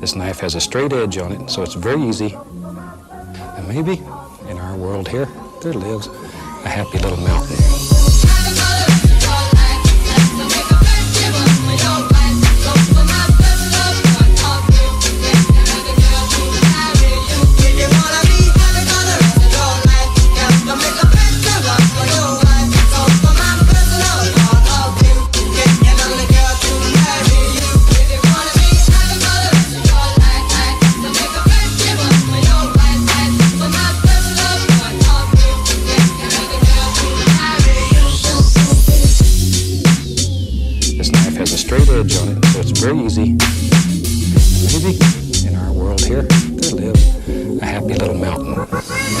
This knife has a straight edge on it, so it's very easy. And maybe in our world here, there lives a happy little mountain. Straight edge on it, so it's very easy. Maybe in our world here, there lives a happy little mountain.